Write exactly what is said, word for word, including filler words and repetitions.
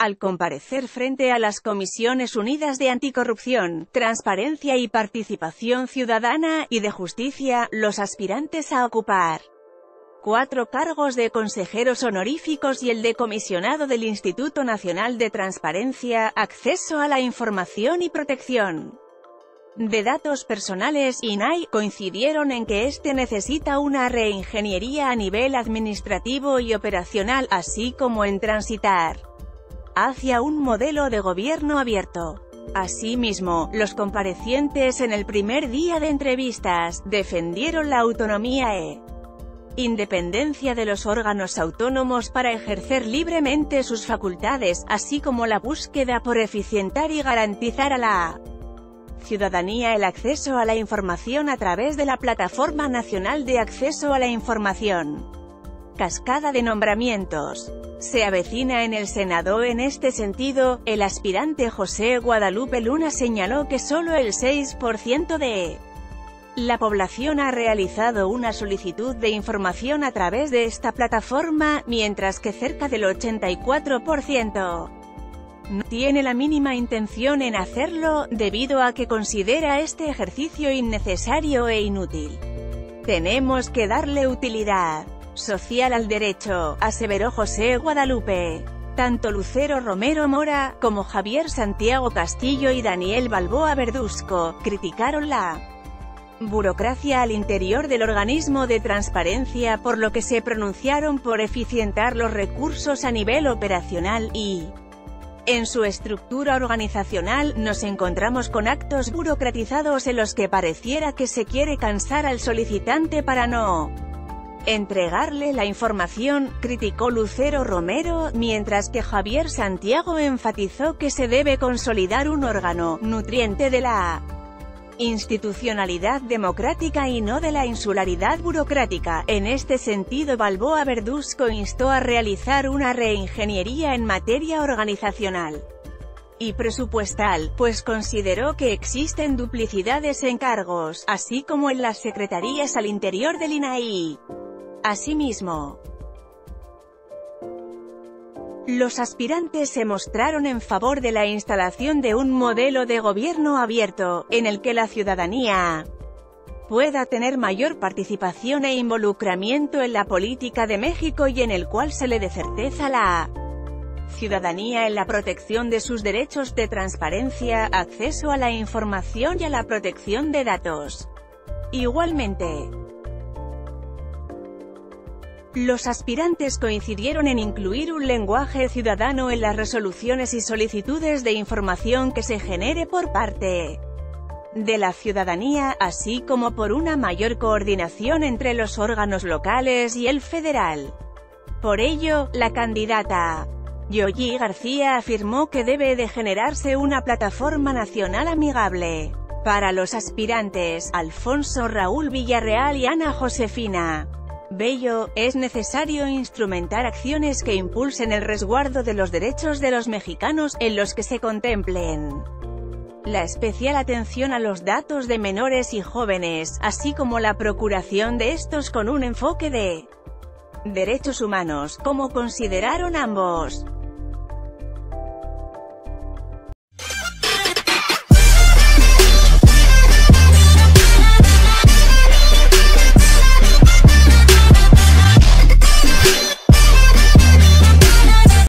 al comparecer frente a las Comisiones Unidas de Anticorrupción, Transparencia y Participación Ciudadana, y de Justicia, los aspirantes a ocupar cuatro cargos de consejeros honoríficos y el de comisionado del Instituto Nacional de Transparencia, Acceso a la Información y Protección de Datos Personales, I N A I, coincidieron en que este necesita una reingeniería a nivel administrativo y operacional, así como en transitar hacia un modelo de gobierno abierto. Asimismo, los comparecientes en el primer día de entrevistas defendieron la autonomía e independencia de los órganos autónomos para ejercer libremente sus facultades, así como la búsqueda por eficientar y garantizar a la ciudadanía el acceso a la información a través de la Plataforma Nacional de Acceso a la Información. Cascada de nombramientos. Se avecina en el Senado. En este sentido, el aspirante José Guadalupe Luna señaló que solo el seis por ciento de la población ha realizado una solicitud de información a través de esta plataforma, mientras que cerca del ochenta y cuatro por ciento no tiene la mínima intención en hacerlo, debido a que considera este ejercicio innecesario e inútil. Tenemos que darle utilidad social al derecho, aseveró José Guadalupe. Tanto Lucero Romero Mora, como Javier Santiago Castillo y Daniel Balboa Verduzco, criticaron la burocracia al interior del organismo de transparencia, por lo que se pronunciaron por eficientar los recursos a nivel operacional y en su estructura organizacional. Nos encontramos con actos burocratizados en los que pareciera que se quiere cansar al solicitante para no entregarle la información, criticó Lucero Romero, mientras que Javier Santiago enfatizó que se debe consolidar un órgano nutriente de la institucionalidad democrática y no de la insularidad burocrática. En este sentido, Balboa Verduzco instó a realizar una reingeniería en materia organizacional y presupuestal, pues consideró que existen duplicidades en cargos, así como en las secretarías al interior del I N A I. Asimismo, los aspirantes se mostraron en favor de la instalación de un modelo de gobierno abierto, en el que la ciudadanía pueda tener mayor participación e involucramiento en la política de México y en el cual se le dé certeza a la ciudadanía en la protección de sus derechos de transparencia, acceso a la información y a la protección de datos. Igualmente, los aspirantes coincidieron en incluir un lenguaje ciudadano en las resoluciones y solicitudes de información que se genere por parte de la ciudadanía, así como por una mayor coordinación entre los órganos locales y el federal. Por ello, la candidata Yoyi García afirmó que debe de generarse una plataforma nacional amigable para los aspirantes. Alfonso Raúl Villarreal y Ana Josefina Bello, es necesario instrumentar acciones que impulsen el resguardo de los derechos de los mexicanos, en los que se contemplen la especial atención a los datos de menores y jóvenes, así como la procuración de estos con un enfoque de derechos humanos, como consideraron ambos.